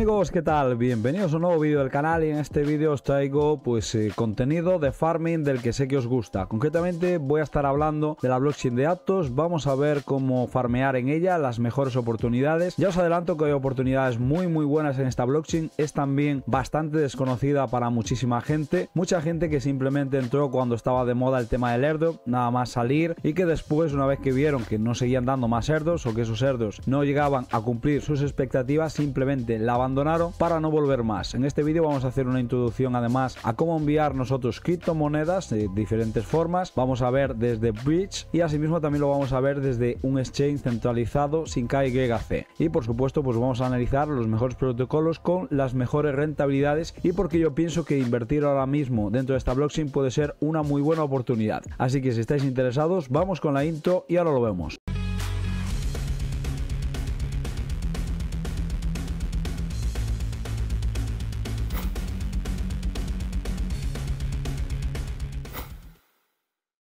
amigos, ¿qué tal? Bienvenidos a un nuevo vídeo del canal y en este vídeo os traigo pues contenido de farming del que sé que os gusta. Concretamente voy a estar hablando de la blockchain de Aptos, vamos a ver cómo farmear en ella, las mejores oportunidades. Ya os adelanto que hay oportunidades muy buenas en esta blockchain, es también bastante desconocida para muchísima gente, mucha gente que simplemente entró cuando estaba de moda el tema del airdrop, nada más salir, y que después, una vez que vieron que no seguían dando más airdrops o que esos airdrops no llegaban a cumplir sus expectativas, simplemente la abandonaron para no volver más. En este vídeo vamos a hacer una introducción además a cómo enviar nosotros criptomonedas de diferentes formas, vamos a ver desde Bridge y asimismo también lo vamos a ver desde un exchange centralizado sin KYC, y por supuesto pues vamos a analizar los mejores protocolos con las mejores rentabilidades y porque yo pienso que invertir ahora mismo dentro de esta blockchain puede ser una muy buena oportunidad. Así que si estáis interesados, vamos con la intro y ahora lo vemos.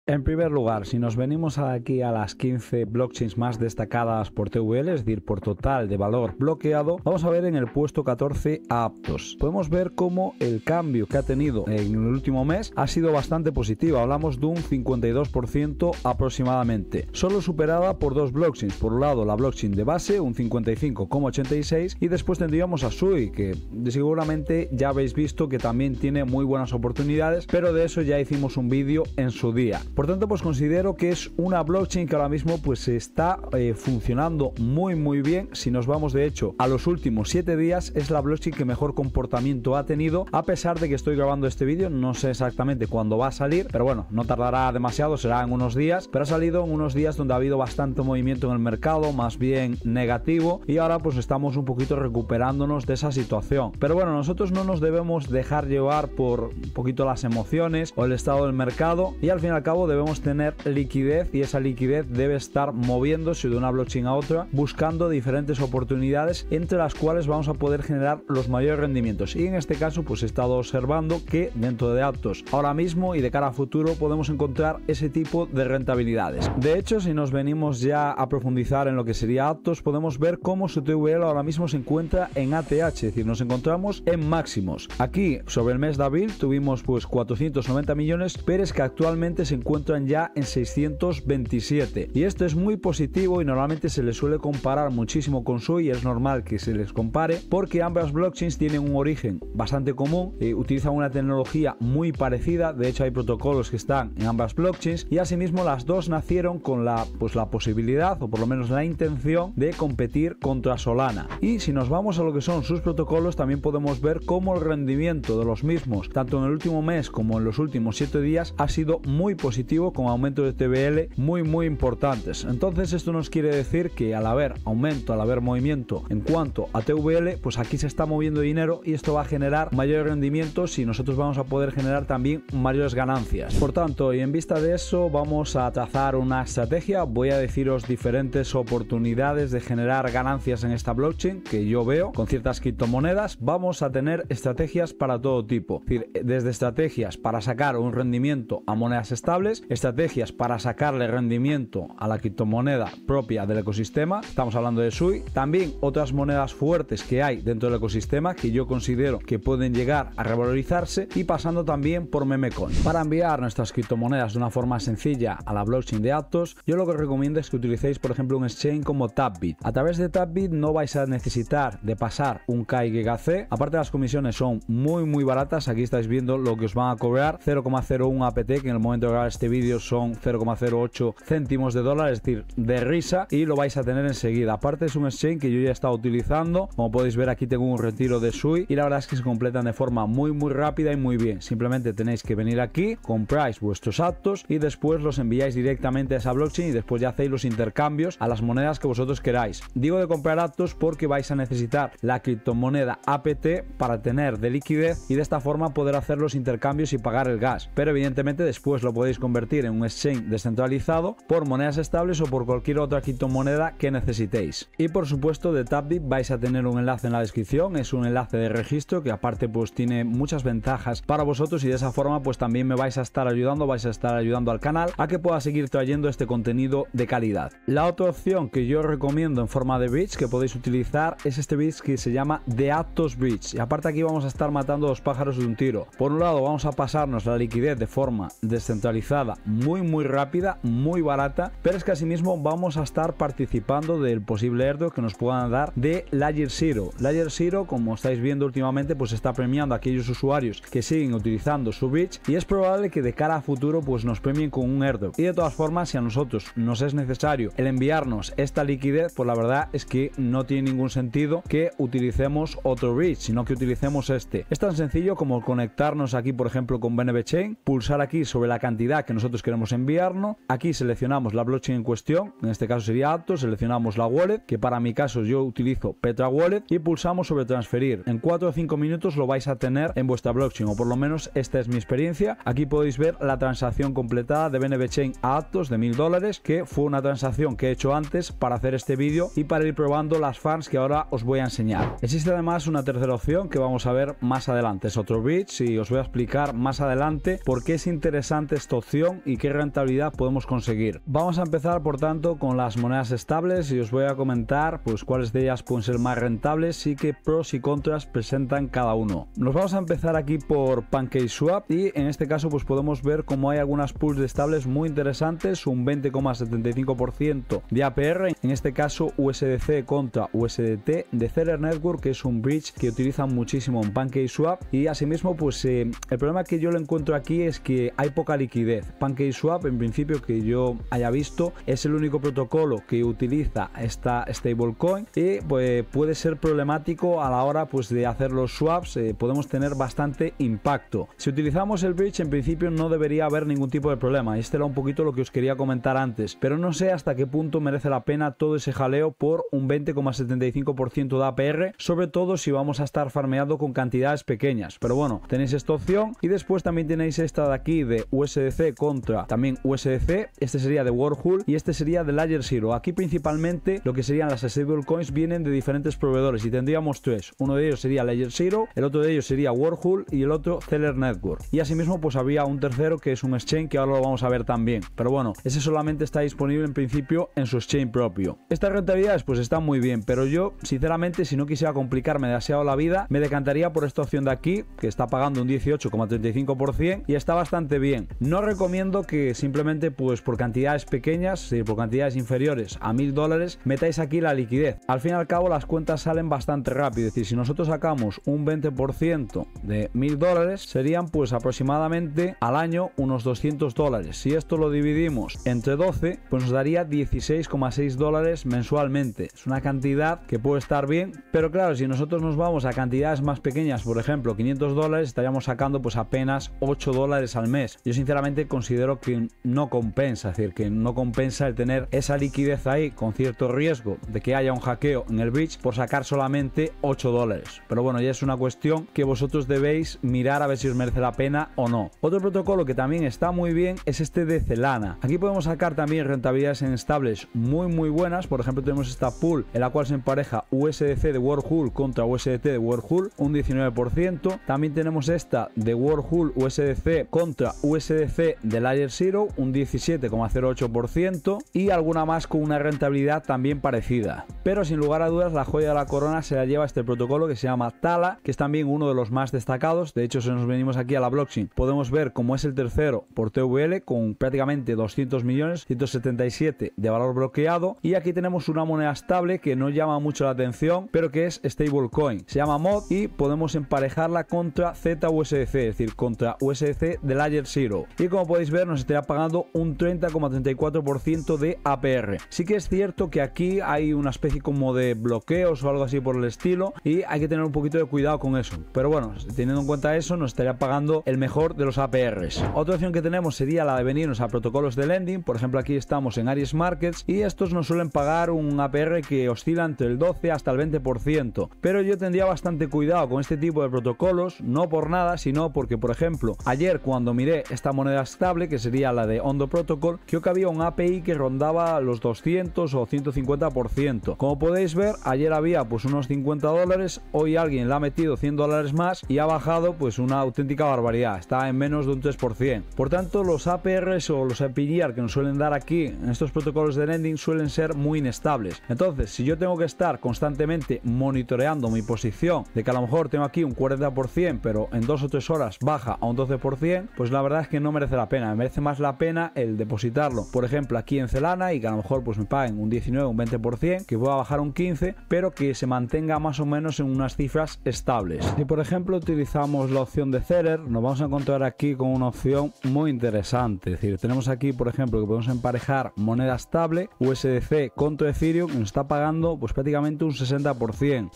En primer lugar, si nos venimos aquí a las 15 blockchains más destacadas por TVL, es decir, por total de valor bloqueado, vamos a ver en el puesto 14 a Aptos. Podemos ver cómo el cambio que ha tenido en el último mes ha sido bastante positivo, hablamos de un 52% aproximadamente, solo superada por dos blockchains, por un lado la blockchain de base, un 55,86, y después tendríamos a Sui, que seguramente ya habéis visto que también tiene muy buenas oportunidades, pero de eso ya hicimos un vídeo en su día. Por tanto, pues considero que es una blockchain que ahora mismo pues está funcionando muy bien. Si nos vamos de hecho a los últimos 7 días, es la blockchain que mejor comportamiento ha tenido, a pesar de que estoy grabando este vídeo, no sé exactamente cuándo va a salir, pero bueno, no tardará demasiado, será en unos días, pero ha salido en unos días donde ha habido bastante movimiento en el mercado, más bien negativo, y ahora pues estamos un poquito recuperándonos de esa situación. Pero bueno, nosotros no nos debemos dejar llevar por un poquito las emociones o el estado del mercado, y al fin y al cabo debemos tener liquidez, y esa liquidez debe estar moviéndose de una blockchain a otra, buscando diferentes oportunidades entre las cuales vamos a poder generar los mayores rendimientos. Y en este caso pues he estado observando que dentro de Aptos ahora mismo y de cara a futuro podemos encontrar ese tipo de rentabilidades. De hecho, si nos venimos ya a profundizar en lo que sería Aptos, podemos ver cómo su TVL ahora mismo se encuentra en ATH, es decir, nos encontramos en máximos. Aquí sobre el mes de abril tuvimos pues 490 millones, pero es que actualmente se encuentran ya en 627, y esto es muy positivo, y normalmente se les suele comparar muchísimo con Sui, y es normal que se les compare porque ambas blockchains tienen un origen bastante común, utilizan una tecnología muy parecida, de hecho hay protocolos que están en ambas blockchains, y asimismo las dos nacieron con la posibilidad, o por lo menos la intención, de competir contra Solana. Y si nos vamos a lo que son sus protocolos, también podemos ver cómo el rendimiento de los mismos, tanto en el último mes como en los últimos 7 días, ha sido muy positivo, con aumentos de TVL muy importantes. Entonces esto nos quiere decir que al haber aumento, al haber movimiento en cuanto a TVL, pues aquí se está moviendo dinero, y esto va a generar mayores rendimientos y nosotros vamos a poder generar también mayores ganancias. Por tanto, y en vista de eso, vamos a trazar una estrategia. Voy a deciros diferentes oportunidades de generar ganancias en esta blockchain que yo veo con ciertas criptomonedas. Vamos a tener estrategias para todo tipo, es decir, desde estrategias para sacar un rendimiento a monedas estables, estrategias para sacarle rendimiento a la criptomoneda propia del ecosistema, estamos hablando de Sui, también otras monedas fuertes que hay dentro del ecosistema que yo considero que pueden llegar a revalorizarse, y pasando también por memecoin. Para enviar nuestras criptomonedas de una forma sencilla a la blockchain de Aptos, yo lo que recomiendo es que utilicéis por ejemplo un exchange como TapBit. A través de TapBit no vais a necesitar de pasar un KYC, aparte las comisiones son muy baratas, aquí estáis viendo lo que os van a cobrar, 0,01 APT, que en el momento de grabar este vídeo son 0,08 céntimos de dólar, es decir, de risa, y lo vais a tener enseguida. Aparte es un exchange que yo ya he estado utilizando, como podéis ver aquí tengo un retiro de Sui, y la verdad es que se completan de forma muy rápida y muy bien. Simplemente tenéis que venir aquí, compráis vuestros Aptos y después los enviáis directamente a esa blockchain, y después ya hacéis los intercambios a las monedas que vosotros queráis. Digo de comprar Aptos porque vais a necesitar la criptomoneda APT para tener de liquidez, y de esta forma poder hacer los intercambios y pagar el gas, pero evidentemente después lo podéis comprar convertir en un exchange descentralizado por monedas estables o por cualquier otra criptomoneda que necesitéis. Y por supuesto de TapBit vais a tener un enlace en la descripción, es un enlace de registro que aparte pues tiene muchas ventajas para vosotros y de esa forma pues también me vais a estar ayudando al canal a que pueda seguir trayendo este contenido de calidad. La otra opción que yo recomiendo en forma de bridge que podéis utilizar es este bridge que se llama The Aptos Bridge, y aparte aquí vamos a estar matando dos pájaros de un tiro. Por un lado vamos a pasarnos la liquidez de forma descentralizada muy rápida, muy barata, pero es que asimismo vamos a estar participando del posible airdrop que nos puedan dar de LayerZero. LayerZero, como estáis viendo últimamente, pues está premiando a aquellos usuarios que siguen utilizando su bridge y es probable que de cara a futuro pues nos premien con un airdrop. Y de todas formas, si a nosotros nos es necesario el enviarnos esta liquidez, pues la verdad es que no tiene ningún sentido que utilicemos otro bridge, sino que utilicemos este. Es tan sencillo como conectarnos aquí, por ejemplo, con BNB Chain, pulsar aquí sobre la cantidad que nosotros queremos enviarnos, aquí seleccionamos la blockchain en cuestión, en este caso sería Aptos, seleccionamos la wallet, que para mi caso yo utilizo Petra Wallet, y pulsamos sobre transferir. En 4 o 5 minutos lo vais a tener en vuestra blockchain, o por lo menos esta es mi experiencia. Aquí podéis ver la transacción completada de BNB Chain a Aptos de $1000, que fue una transacción que he hecho antes para hacer este vídeo y para ir probando las farms que ahora os voy a enseñar. Existe además una tercera opción que vamos a ver más adelante, es otro bridge y os voy a explicar más adelante por qué es interesante esta opción y qué rentabilidad podemos conseguir. Vamos a empezar por tanto con las monedas estables y os voy a comentar pues cuáles de ellas pueden ser más rentables y qué pros y contras presentan cada uno. Nos vamos a empezar aquí por PancakeSwap y en este caso pues podemos ver cómo hay algunas pools de estables muy interesantes, un 20,75% de APR, en este caso USDC contra USDT de Celer Network, que es un bridge que utilizan muchísimo en PancakeSwap y asimismo pues el problema que yo lo encuentro aquí es que hay poca liquidez. PancakeSwap en principio que yo haya visto es el único protocolo que utiliza esta stablecoin y pues puede ser problemático a la hora pues de hacer los swaps, podemos tener bastante impacto. Si utilizamos el bridge en principio no debería haber ningún tipo de problema, este era un poquito lo que os quería comentar antes, pero no sé hasta qué punto merece la pena todo ese jaleo por un 20,75% de APR, sobre todo si vamos a estar farmeando con cantidades pequeñas, pero bueno, tenéis esta opción y después también tenéis esta de aquí de USDC contra también USDC, este sería de Wormhole y este sería de LayerZero. Aquí principalmente lo que serían las stablecoins vienen de diferentes proveedores y tendríamos tres, uno de ellos sería LayerZero, el otro de ellos sería Wormhole y el otro Celer Network, y asimismo pues había un tercero que es un exchange que ahora lo vamos a ver también, pero bueno, ese solamente está disponible en principio en su exchange propio. Estas rentabilidades pues están muy bien, pero yo sinceramente si no quisiera complicarme demasiado la vida me decantaría por esta opción de aquí que está pagando un 18,35% y está bastante bien. No recomiendo que simplemente pues por cantidades pequeñas, por cantidades inferiores a $1000 metáis aquí la liquidez. Al fin y al cabo las cuentas salen bastante rápido, es decir, si nosotros sacamos un 20% de $1000 serían pues aproximadamente al año unos $200. Si esto lo dividimos entre 12 pues nos daría $16,6 mensualmente. Es una cantidad que puede estar bien, pero claro, si nosotros nos vamos a cantidades más pequeñas, por ejemplo $500, estaríamos sacando pues apenas $8 al mes. Yo sinceramente considero que no compensa, es decir, que no compensa el tener esa liquidez ahí con cierto riesgo de que haya un hackeo en el bridge por sacar solamente $8. Pero bueno, ya es una cuestión que vosotros debéis mirar a ver si os merece la pena o no. Otro protocolo que también está muy bien es este de Cellana. Aquí podemos sacar también rentabilidades en estables muy buenas. Por ejemplo, tenemos esta pool en la cual se empareja USDC de Wormhole contra USDT de Wormhole, un 19%. También tenemos esta de Wormhole USDC contra USDC de LayerZero, un 17,08%, y alguna más con una rentabilidad también parecida. Pero sin lugar a dudas la joya de la corona se la lleva este protocolo que se llama Thala, que es también uno de los más destacados. De hecho, si nos venimos aquí a la blockchain podemos ver cómo es el tercero por TVL con prácticamente 200 millones, 177 de valor bloqueado, y aquí tenemos una moneda estable que no llama mucho la atención pero que es stablecoin, se llama mod y podemos emparejarla contra ZUSDC, es decir, contra USDC de LayerZero, y como podéis ver nos estará pagando un 30,34% de APR. Sí que es cierto que aquí hay una especie como de bloqueos o algo así por el estilo y hay que tener un poquito de cuidado con eso, pero bueno, teniendo en cuenta eso nos estaría pagando el mejor de los APRs. Otra opción que tenemos sería la de venirnos a protocolos de lending, por ejemplo aquí estamos en Aries Markets y estos nos suelen pagar un APR que oscila entre el 12 hasta el 20%, pero yo tendría bastante cuidado con este tipo de protocolos, no por nada, sino porque por ejemplo ayer cuando miré esta moneda estable, que sería la de Ondo Protocol, creo que había un API que rondaba los 200 o 150%. Como podéis ver, ayer había pues unos 50 dólares, hoy alguien le ha metido 100 dólares más y ha bajado pues una auténtica barbaridad, está en menos de un 3%. Por tanto, los APRs o los APR que nos suelen dar aquí en estos protocolos de lending suelen ser muy inestables. Entonces, si yo tengo que estar constantemente monitoreando mi posición de que a lo mejor tengo aquí un 40%, pero en 2 o 3 horas baja a un 12%, pues la verdad es que no merece la pena. Me merece más la pena el depositarlo, por ejemplo, aquí en Cellana y que a lo mejor pues me paguen un 19, un 20%, que pueda bajar un 15%, pero que se mantenga más o menos en unas cifras estables. Si por ejemplo utilizamos la opción de Celer, nos vamos a encontrar aquí con una opción muy interesante. Es decir, tenemos aquí por ejemplo que podemos emparejar moneda estable USDC contra Ethereum, que nos está pagando pues prácticamente un 60%.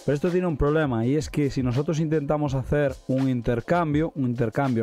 Pero esto tiene un problema, y es que si nosotros intentamos hacer un intercambio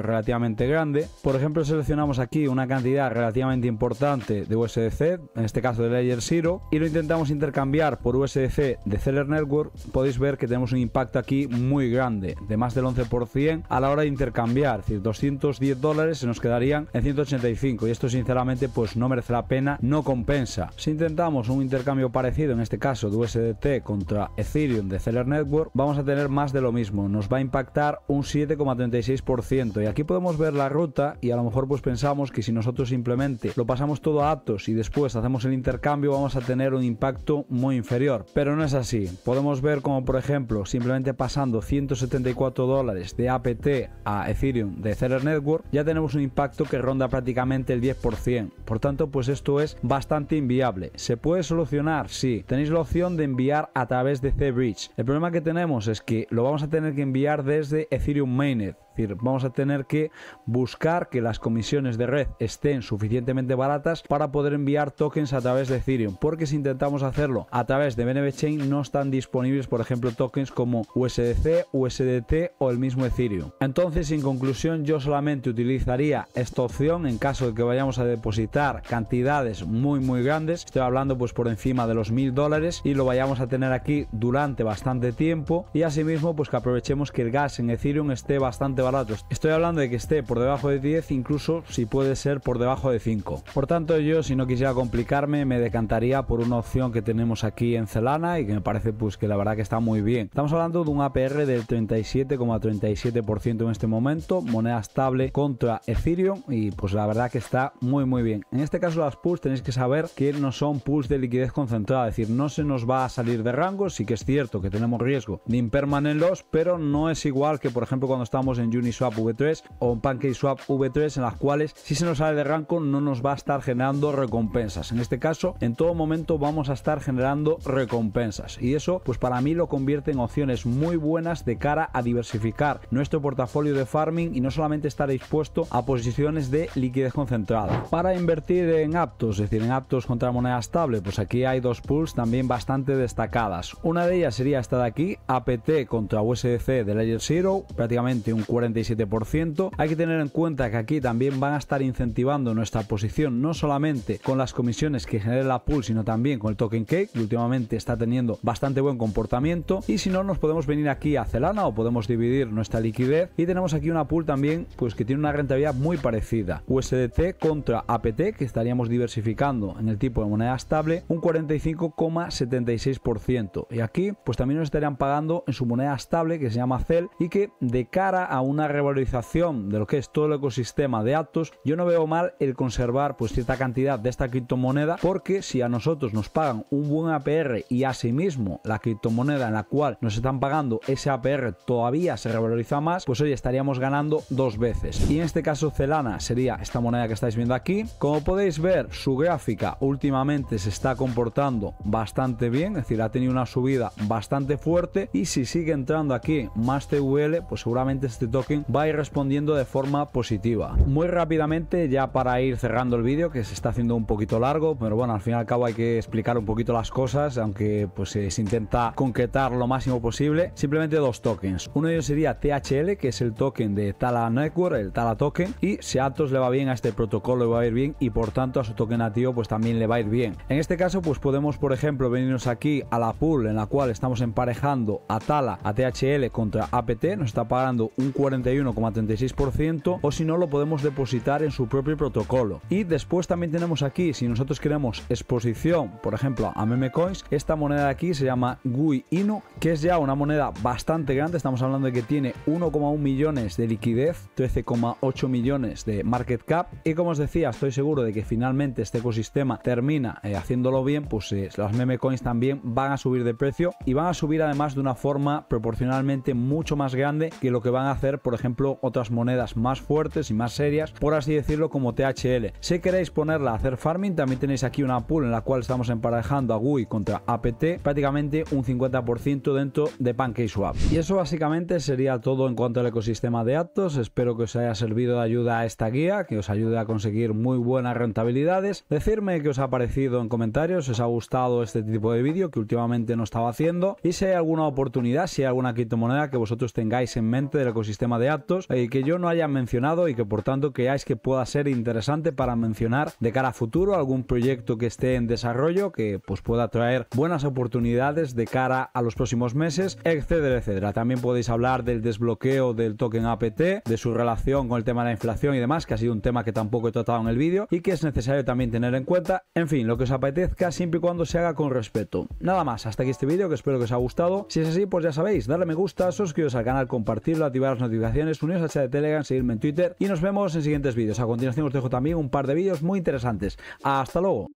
relativamente grande, por ejemplo seleccionamos aquí una cantidad relativamente importante de USDC, en este caso de LayerZero, y lo intentamos intercambiar por USDC de Celer Network, podéis ver que tenemos un impacto aquí muy grande, de más del 11% a la hora de intercambiar. Es decir, 210 dólares se nos quedarían en 185, y esto sinceramente pues no merece la pena, no compensa. Si intentamos un intercambio parecido, en este caso de USDT contra Ethereum de Celer Network, vamos a tener más de lo mismo, nos va a impactar un 7,36%. Y aquí podemos ver la ruta, y a lo mejor pues pensamos que si nosotros simplemente lo pasamos todo a Aptos y después hacemos el intercambio, vamos a tener un impacto muy inferior, pero no es así. Podemos ver como por ejemplo simplemente pasando 174 dólares de APT a Ethereum de Celer Network ya tenemos un impacto que ronda prácticamente el 10%. Por tanto, pues esto es bastante inviable. ¿Se puede solucionar? Sí, tenéis la opción de enviar a través de C-Bridge. El problema que tenemos es que lo vamos a tener que enviar desde Ethereum Mainnet. Es decir, vamos a tener que buscar que las comisiones de red estén suficientemente baratas para poder enviar tokens a través de Ethereum, porque si intentamos hacerlo a través de BNB Chain no están disponibles, por ejemplo, tokens como USDC, USDT o el mismo Ethereum. Entonces, en conclusión, yo solamente utilizaría esta opción en caso de que vayamos a depositar cantidades muy grandes, estoy hablando pues por encima de los 1000 dólares, y lo vayamos a tener aquí durante bastante tiempo, y asimismo pues que aprovechemos que el gas en Ethereum esté bastante baratos. Estoy hablando de que esté por debajo de 10, incluso si puede ser por debajo de 5. Por tanto, yo si no quisiera complicarme me decantaría por una opción que tenemos aquí en Cellana y que me parece pues que la verdad que está muy bien. Estamos hablando de un APR del 37,37% en este momento, moneda estable contra Ethereum, y pues la verdad que está muy bien. En este caso las pools tenéis que saber que no son pools de liquidez concentrada, es decir, no se nos va a salir de rango. Sí que es cierto que tenemos riesgo de impermanent loss, pero no es igual que por ejemplo cuando estamos en Uniswap V3 o en PancakeSwap V3, en las cuales si se nos sale de rango no nos va a estar generando recompensas. En este caso, en todo momento vamos a estar generando recompensas, y eso pues para mí lo convierte en opciones muy buenas de cara a diversificar nuestro portafolio de farming y no solamente estar expuesto a posiciones de liquidez concentrada. Para invertir en Aptos, es decir, en Aptos contra moneda estable, pues aquí hay dos pools también bastante destacadas. Una de ellas sería esta de aquí, APT contra USDC de LayerZero, prácticamente un 47%. Hay que tener en cuenta que aquí también van a estar incentivando nuestra posición, no solamente con las comisiones que genera la pool, sino también con el token cake, que últimamente está teniendo bastante buen comportamiento. Y si no, nos podemos venir aquí a Cellana o podemos dividir nuestra liquidez, y tenemos aquí una pool también pues que tiene una rentabilidad muy parecida. USDT contra APT, que estaríamos diversificando en el tipo de moneda estable, un 45,76%, y aquí pues también nos estarían pagando en su moneda estable, que se llama CEL, y que de cara a una revalorización de lo que es todo el ecosistema de Aptos, yo no veo mal el conservar pues cierta cantidad de esta criptomoneda, porque si a nosotros nos pagan un buen APR y asimismo la criptomoneda en la cual nos están pagando ese APR todavía se revaloriza más, pues hoy estaríamos ganando dos veces. Y en este caso Cellana sería esta moneda que estáis viendo aquí. Como podéis ver, su gráfica últimamente se está comportando bastante bien, es decir, ha tenido una subida bastante fuerte, y si sigue entrando aquí más TVL, pues seguramente este token va a ir respondiendo de forma positiva. Muy rápidamente, ya para ir cerrando el vídeo, que se está haciendo un poquito largo, pero bueno, al fin y al cabo hay que explicar un poquito las cosas, aunque pues se intenta concretar lo máximo posible. Simplemente dos tokens, uno de ellos sería THL, que es el token de Thala Network, el Thala token, y si a Aptos le va bien, a este protocolo le va a ir bien, y por tanto a su token nativo pues también le va a ir bien. En este caso pues podemos por ejemplo venirnos aquí a la pool en la cual estamos emparejando a Thala, a THL contra APT, nos está pagando un 40%, 41,36%, o si no lo podemos depositar en su propio protocolo. Y después también tenemos aquí, si nosotros queremos exposición, por ejemplo, a memecoins, esta moneda de aquí se llama Gui Inu, que es ya una moneda bastante grande. Estamos hablando de que tiene 1,1 millones de liquidez, 13,8 millones de market cap, y como os decía, estoy seguro de que finalmente este ecosistema termina haciéndolo bien, pues las memecoins también van a subir de precio, y van a subir además de una forma proporcionalmente mucho más grande que lo que van a hacer, por ejemplo, otras monedas más fuertes y más serias, por así decirlo, como THL. Si queréis ponerla a hacer farming, también tenéis aquí una pool en la cual estamos emparejando a GUI contra APT, prácticamente un 50% dentro de PancakeSwap. Y eso básicamente sería todo en cuanto al ecosistema de Aptos. Espero que os haya servido de ayuda a esta guía, que os ayude a conseguir muy buenas rentabilidades. Decidme qué os ha parecido en comentarios, si os ha gustado este tipo de vídeo que últimamente no estaba haciendo, y si hay alguna oportunidad, si hay alguna criptomoneda que vosotros tengáis en mente del ecosistema de Aptos y que yo no haya mencionado y que por tanto creáis que pueda ser interesante para mencionar de cara a futuro, algún proyecto que esté en desarrollo que pues pueda traer buenas oportunidades de cara a los próximos meses, etcétera, etcétera. También podéis hablar del desbloqueo del token APT, de su relación con el tema de la inflación y demás, que ha sido un tema que tampoco he tratado en el vídeo y que es necesario también tener en cuenta. En fin, lo que os apetezca, siempre y cuando se haga con respeto. Nada más, hasta aquí este vídeo, que espero que os haya gustado. Si es así, pues ya sabéis, darle me gusta, suscribiros al canal, compartirlo, activar las notificaciones, uniros al chat de Telegram, seguirme en Twitter, y nos vemos en siguientes vídeos. A continuación os dejo también un par de vídeos muy interesantes. ¡Hasta luego!